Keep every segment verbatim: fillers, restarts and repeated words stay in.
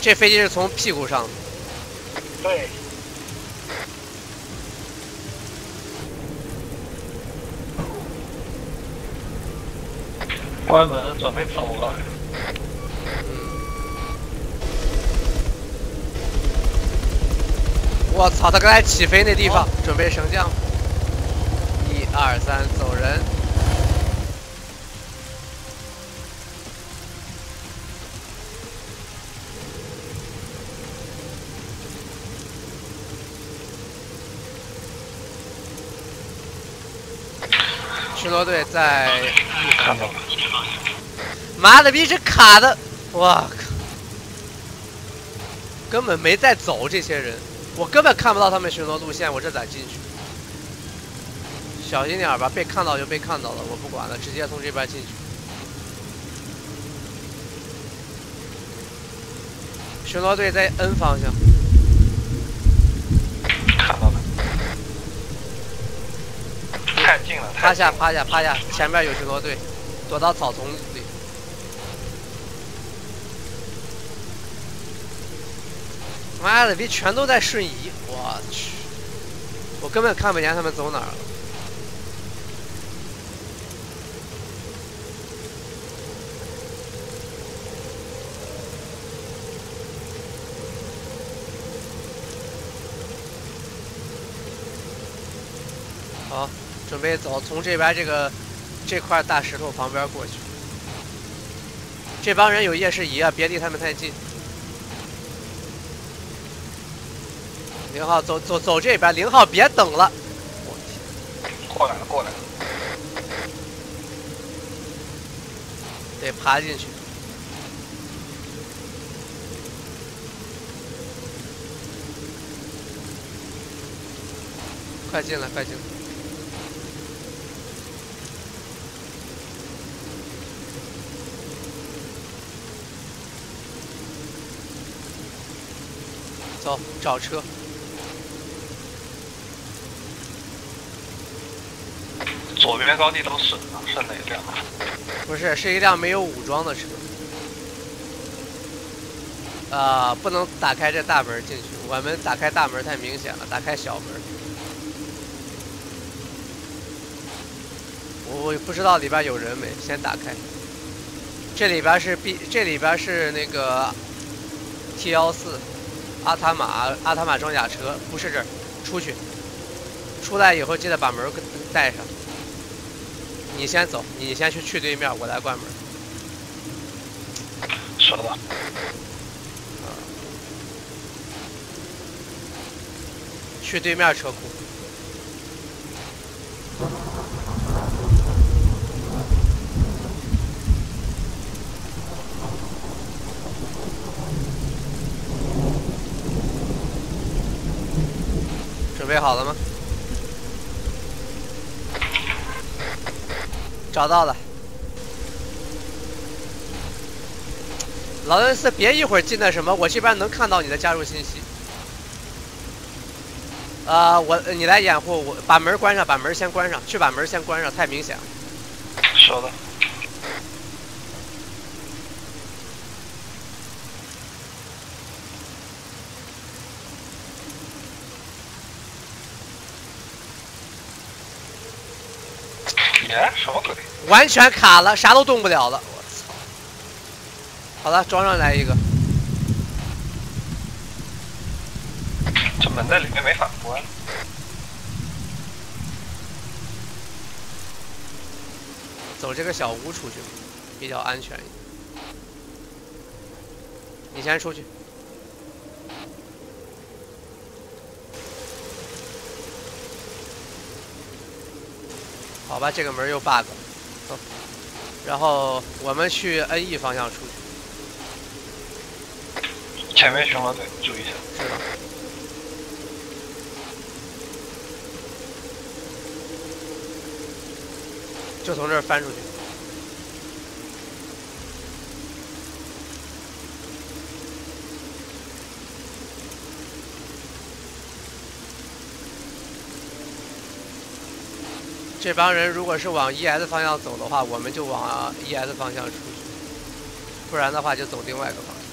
这飞机是从屁股上。对。关门，准备走了。我操！他刚才起飞那地方，准备升降。一二三，走人。 巡逻队在，看到了。妈的逼，这卡的，我靠！根本没在走，这些人，我根本看不到他们巡逻路线，我这咋进去？小心点吧，被看到就被看到了，我不管了，直接从这边进去。巡逻队在 N 方向。 太近了，趴下，趴下，趴下！前面有巡逻队，躲到草丛里。妈的，别全都在瞬移！我去，我根本看不见他们走哪儿了。好。 准备走，从这边这个这块大石头旁边过去。这帮人有夜视仪啊，别离他们太近。零号走走走这边，零号别等了。我天，过来了过来了，得爬进去。快进来快进来。 走，找车。左边高地都是，是哪一辆？不是，是一辆没有武装的车。啊、呃，不能打开这大门进去，我们打开大门太明显了，打开小门。我不知道里边有人没，先打开。这里边是 B， 这里边是那个 T 一四。 阿塔玛，阿塔玛装甲车不是这儿，出去，出来以后记得把门带上。你先走，你先去去对面，我来关门。说吧。啊。去对面车库。准备好了吗？找到了。劳恩斯，别一会儿进那什么，我这边能看到你的加入信息。呃，我你来掩护我，把门关上，把门先关上，去把门先关上，太明显了。收到。 什么鬼？完全卡了，啥都动不了了。我操！好了，装上来一个。这门在里面没法关。走这个小屋出去，比较安全一点。你先出去。 好吧，这个门又 bug 了，走。然后我们去 N E 方向出去。前面巡逻队，注意一下。知道。就从这儿翻出去。这帮人如果是往 E S 方向走的话，我们就往 E S 方向出去，不然的话就走另外一个方向。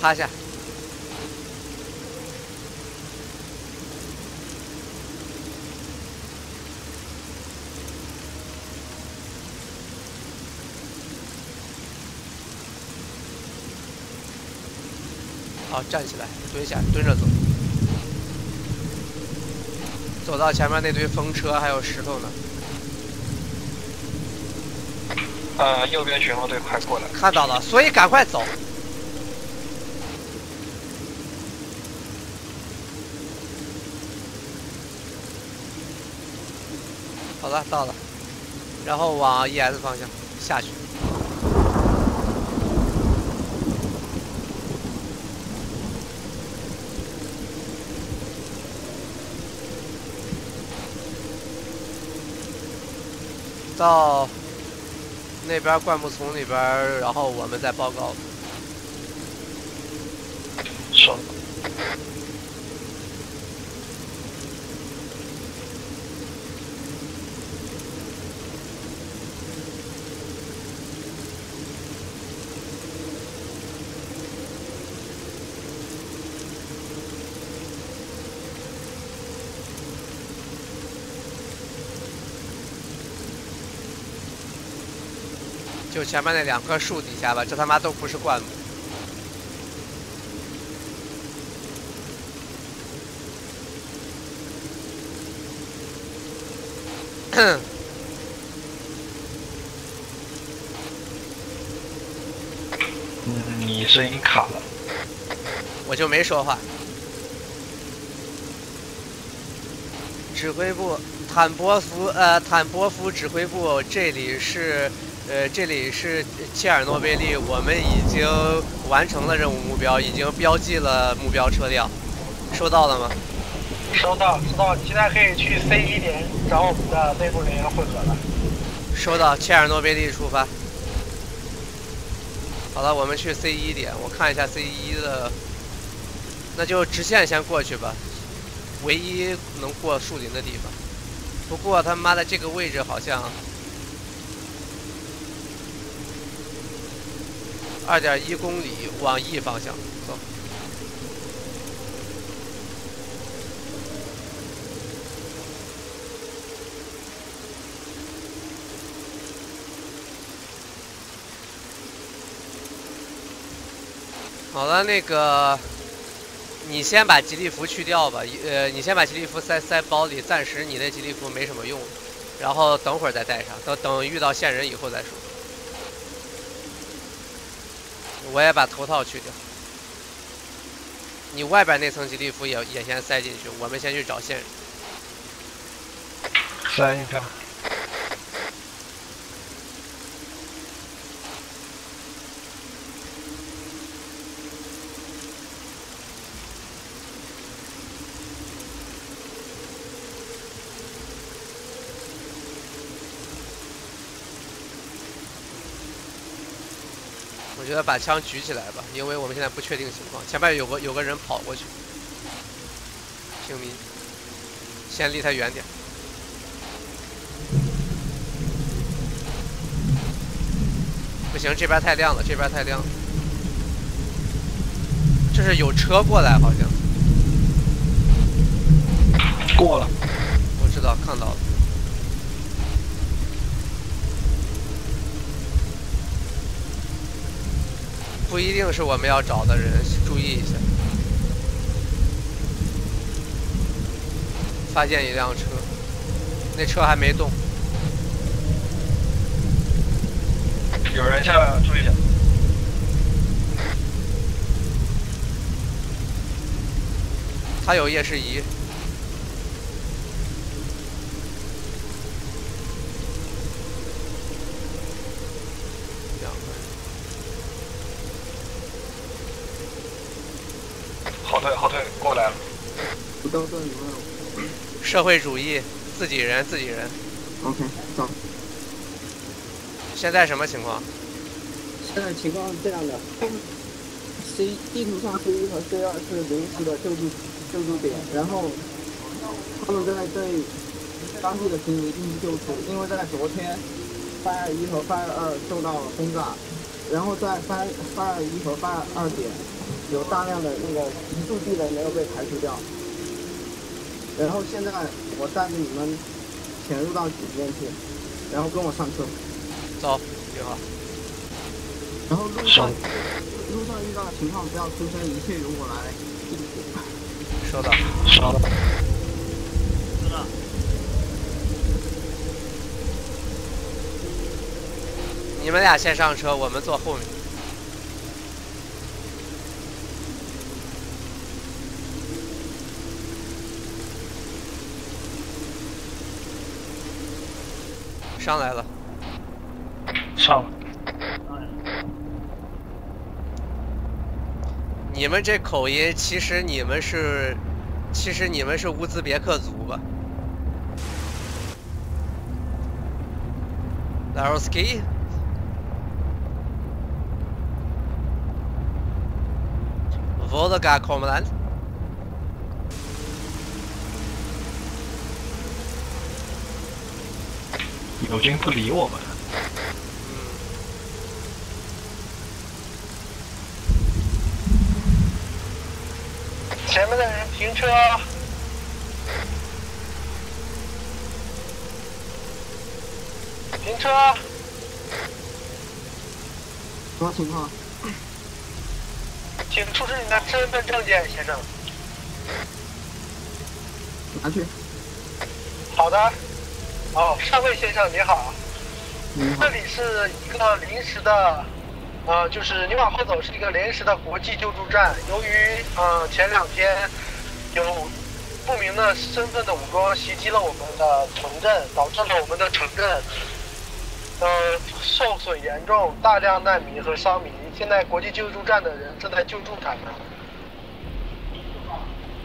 趴下。好，站起来，蹲下，蹲着走。走到前面那堆风车还有石头呢。 呃，右边巡逻队快过来！看到了，所以赶快走。好了，到了，然后往 E S 方向下去。到。 那边灌木丛里边，然后我们再报告。说。就前面那两棵树底下吧，这他妈都不是灌木。你声音卡了，我就没说话。指挥部，坦博夫，呃，坦博夫指挥部，这里是。 呃，这里是切尔诺贝利，我们已经完成了任务目标，已经标记了目标车辆，收到了吗？收到，收到。现在可以去 C 一点找我们的内部人员汇合了。收到，切尔诺贝利出发。好了，我们去 C 一点，我看一下 C 一的，那就直线先过去吧，唯一能过树林的地方。不过他妈的这个位置好像。 二点一公里往 E 方向走。好了，那个，你先把吉利服去掉吧，呃，你先把吉利服塞塞包里，暂时你那吉利服没什么用，然后等会儿再带上，等等遇到线人以后再说。 我也把头套去掉，你外边那层吉利服也也先塞进去，我们先去找线人。塞一下。我觉得把枪举起来吧，因为我们现在不确定情况。前面有个有个人跑过去，平民，先离他远点。不行，这边太亮了，这边太亮了。这是有车过来，好像。过了。我知道，看到了。 不一定是我们要找的人，注意一下。发现一辆车，那车还没动。有人下来了，注意一下。他有夜视仪。 后退，后退，过来了。不到这里了。社会主义，自己人，自己人。OK， 走。现在什么情况？现在情况是这样的 ：C 地图上 C 一和 C 二是临时的救助救助点，然后他们正在对当地的平民进行救助，因为在昨天 ，Fire 一和 Fire 二受到了轰炸，然后在 Fire Fire 一和 Fire 二点。有大量的那个移住地雷没有被排除掉。然后现在我带着你们潜入到里面去，然后跟我上车。走，一号。然后路上路上遇到的情况不要出声，一切由我来。收到。收到。知道。 你们俩先上车，我们坐后面。上来了，上了。你们这口音，其实你们是，其实你们是乌兹别克族吧 ？Laroski。 Volga Komland， 友军不理我们。嗯、前面的人停车。停车。什么情况？ 请出示你的身份证件，先生。拿去。好的。哦，上尉先生您好。您好。这里是一个临时的，呃，就是你往后走是一个临时的国际救助站。由于呃前两天有不明的身份的武装袭击了我们的城镇，导致了我们的城镇呃受损严重，大量难民和伤民。 现在国际救助站的人正在救助他们，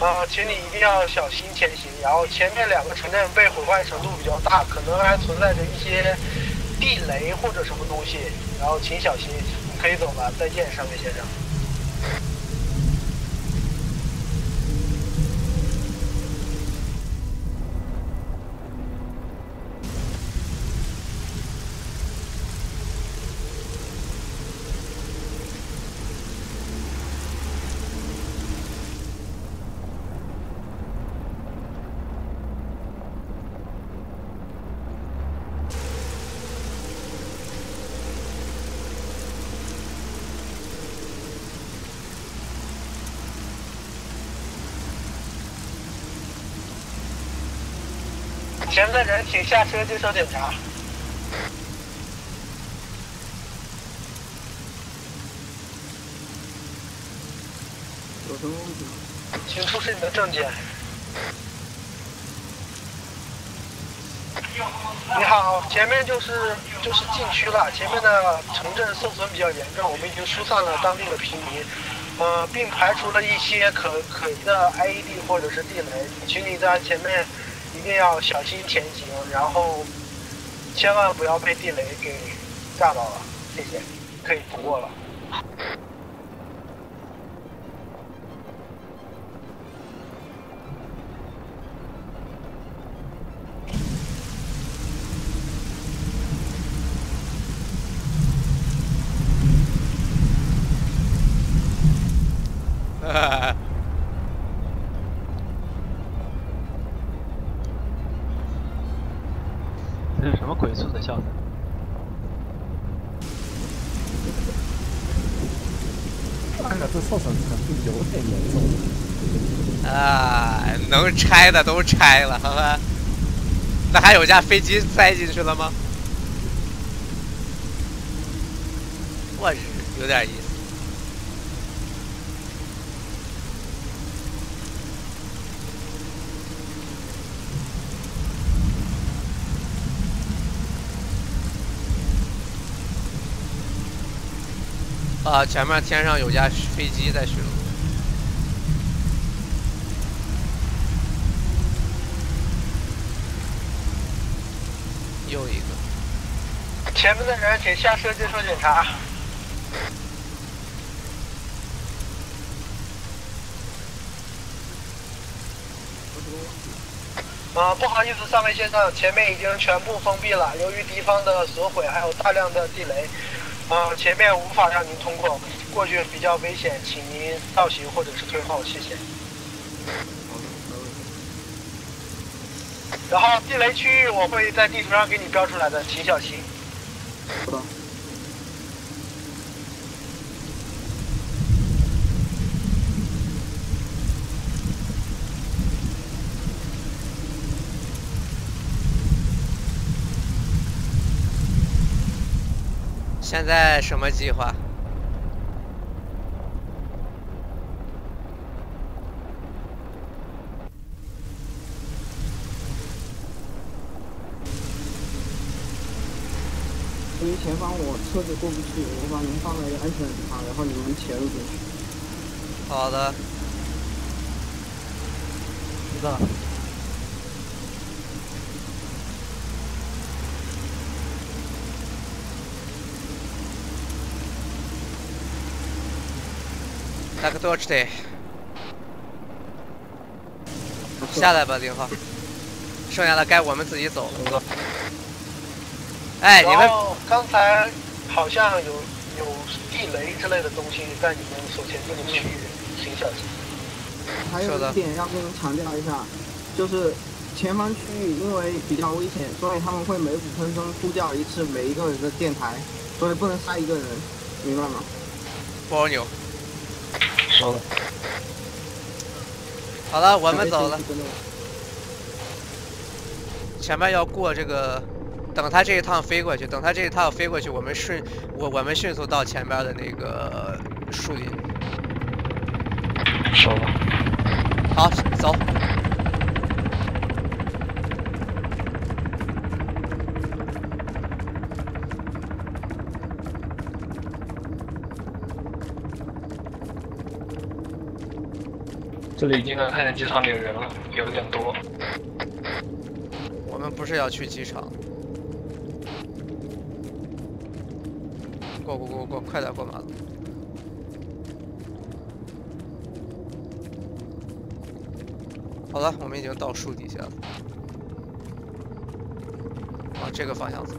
啊，请你一定要小心前行。然后前面两个城镇被毁坏程度比较大，可能还存在着一些地雷或者什么东西，然后请小心。你可以走了，再见，上尉先生。前面的人请下车接受检查。有什么问题吗？请出示你的证件。你好，前面就是就是禁区了，前面的城镇受损比较严重，我们已经疏散了当地的平民，呃，并排除了一些可可疑的 I E D 或者是地雷，请你在前面。 一定要小心前行，然后千万不要被地雷给炸到了。谢谢，可以不过了。啊这是什么鬼畜的笑声？看着这受损程度有点严重。啊，能拆的都拆了，好吧？那还有架飞机塞进去了吗？我日，有点意思。 啊！前面天上有架飞机在巡逻。又一个。前面的人请下车接受检查。啊，不好意思，上尉先生，前面已经全部封闭了。由于敌方的所毁，还有大量的地雷。呃，前面无法让您通过，过去比较危险，请您倒行或者是退后，谢谢。然后地雷区域我会在地图上给你标出来的，请小心。知道。 现在什么计划？因为前方我车子过不去，我把您放在一个安全的地方，然后你们切入进去。好的。知道了。 那个多吃点，下来吧，零号。剩下的该我们自己走了。哎，你们刚才好像有有地雷之类的东西在你们所前进的区域，请小心。还有一点要跟您强调一下，就是前方区域因为比较危险，所以他们会每五分钟呼叫一次每一个人的电台，所以不能杀一个人，明白吗？蜗牛。 好了，好了，我们走了。前面要过这个，等他这一趟飞过去，等他这一趟飞过去，我们顺我我们迅速到前边的那个树林。收了。好，走。这里已经能看见机场里的人了，有点多。我们不是要去机场。过过过过，快点过马路。好了，我们已经到树底下了。往这个方向走。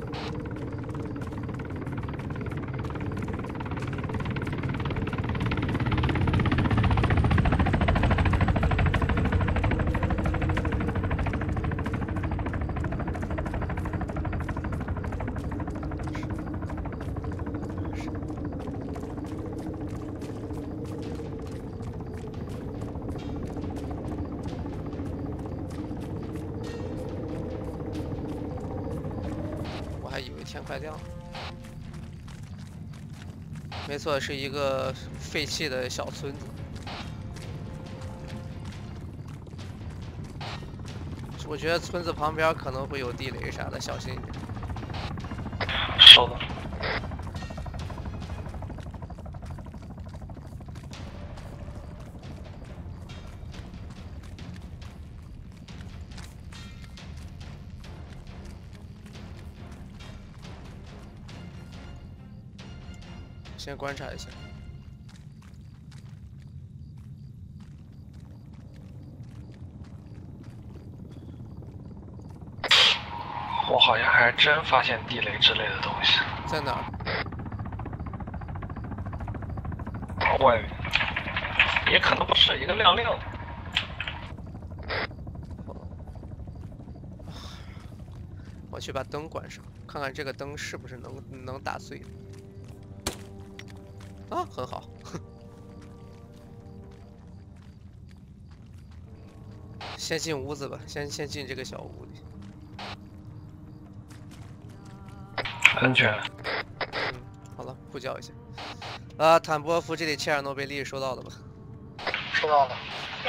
天快亮了，没错，是一个废弃的小村子。我觉得村子旁边可能会有地雷啥的，小心一点。收到。先观察一下。我好像还真发现地雷之类的东西。在哪儿？外面。也可能不是一个亮亮的。我去把灯关上，看看这个灯是不是能能打碎。 啊，很好。先进屋子吧，先先进这个小屋里。安全。嗯，好了，呼叫一下。啊，坦波夫这里切尔诺贝利收到了吧？收到了。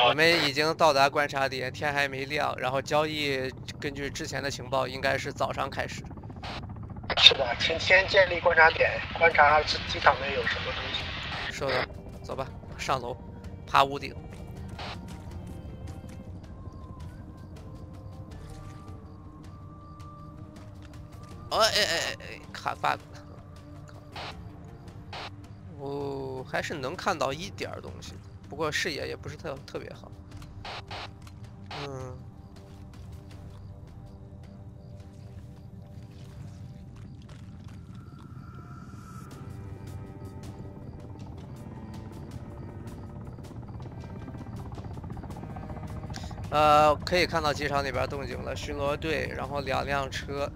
我们已经到达观察点，天还没亮。然后交易根据之前的情报，应该是早上开始。 是的，请先建立观察点，观察机场内有什么东西。收到，走吧，上楼，爬屋顶。哎哎哎哎，卡 bug 了。哦，还是能看到一点东西，不过视野也不是特特别好。嗯。呃，可以看到机场里边动静了，巡逻队，然后两辆车，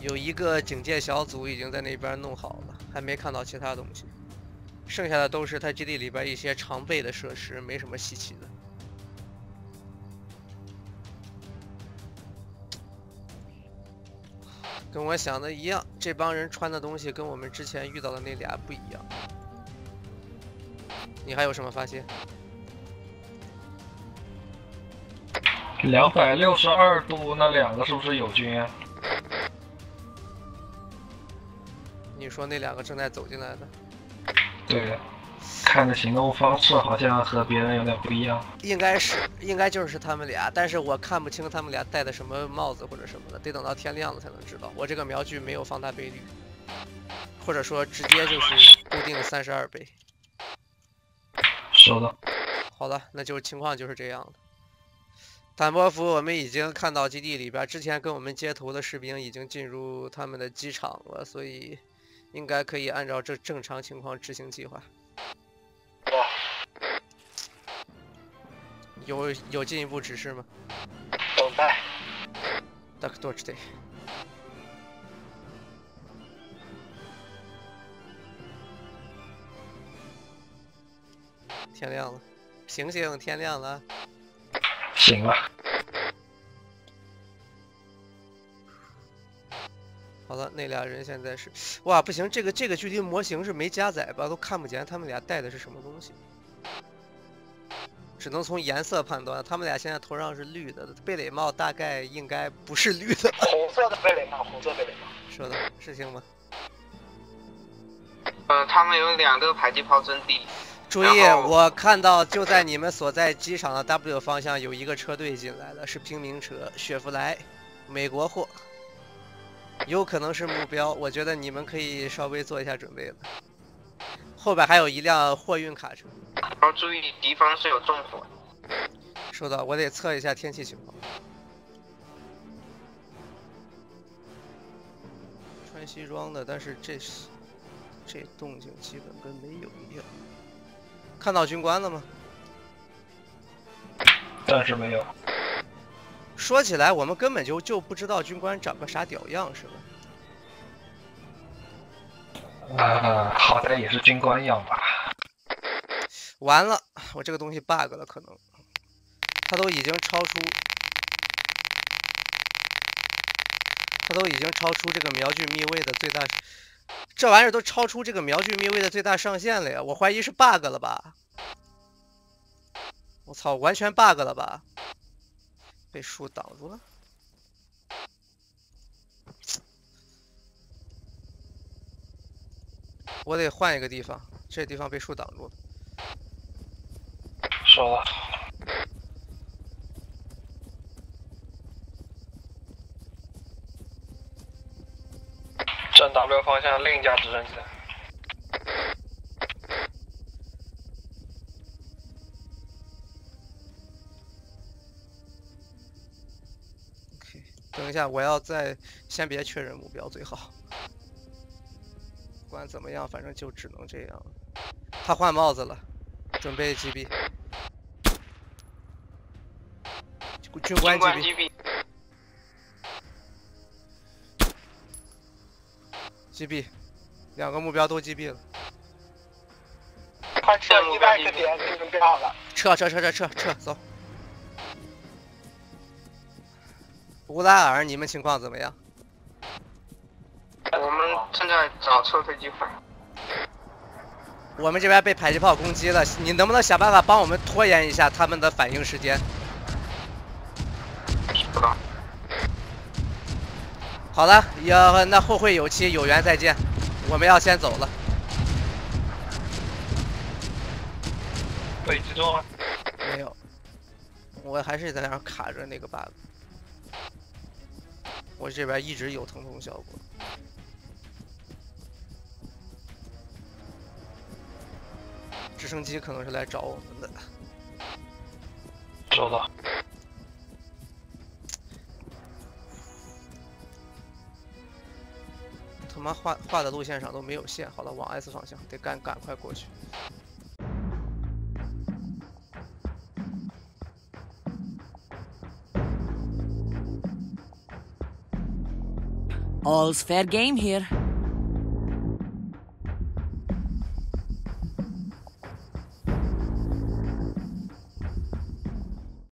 有一个警戒小组已经在那边弄好了，还没看到其他东西，剩下的都是它基地里边一些常备的设施，没什么稀奇的。 跟我想的一样，这帮人穿的东西跟我们之前遇到的那俩不一样。你还有什么发现？两百六十二度那两个是不是友军啊？你说那两个正在走进来的？对，看着行动方式好像和别人有点不一样。应该是，应该就是他们俩，但是我看不清他们俩戴的什么帽子或者什么的，得等到天亮了才能知道。我这个瞄具没有放大倍率，或者说直接就是固定三十二倍。收到。好的，那就情况就是这样了。坦波夫，我们已经看到基地里边之前跟我们接头的士兵已经进入他们的机场了，所以应该可以按照这正常情况执行计划。 有有进一步指示吗？等待。Так точно. 天亮了，醒醒，天亮了。醒了。好了，那俩人现在是……哇，不行，这个这个距离模型是没加载吧？都看不见他们俩带的是什么东西。 只能从颜色判断，他们俩现在头上是绿的，贝雷帽大概应该不是绿的，红色的贝雷帽，红色贝雷帽。说的是行吗？呃，他们有两个迫击炮阵地。注意，我看到就在你们所在机场的 W 方向有一个车队进来了，是平民车，雪佛莱，美国货，有可能是目标。我觉得你们可以稍微做一下准备了。 后边还有一辆货运卡车，要注意敌方是有纵火。收到，我得测一下天气情况。穿西装的，但是这是这动静基本跟没有一样。看到军官了吗？暂时没有。说起来，我们根本就就不知道军官长个啥屌样，是吧？ 啊，好歹也是军官样吧。完了，我这个东西 bug 了，可能他都已经超出，他都已经超出这个瞄具密位的最大，这玩意儿都超出这个瞄具密位的最大上限了呀！我怀疑是 bug 了吧？我操，完全 bug 了吧？被树挡住了。 我得换一个地方，这地方被树挡住了。收了。正 W 方向另一架直升机。OK， 等一下，我要再先别确认目标最好。 不管怎么样，反正就只能这样。他换帽子了，准备击毙。军官击毙。击毙，两个目标都击毙了。快撤！一百个点已经标好了。撤撤撤撤撤撤，走。乌拉尔，你们情况怎么样？ 我们正在找撤退机会。我们这边被迫击炮攻击了，你能不能想办法帮我们拖延一下他们的反应时间？知道。好了，要那后会有期，有缘再见。我们要先走了。被击中了？没有，我还是在那儿卡着那个 bug。我这边一直有疼痛效果。 直升机可能是来找我们的。收到。他妈画画的路线上都没有线。好了，往 S 方向，得赶赶快过去。All's fair game here.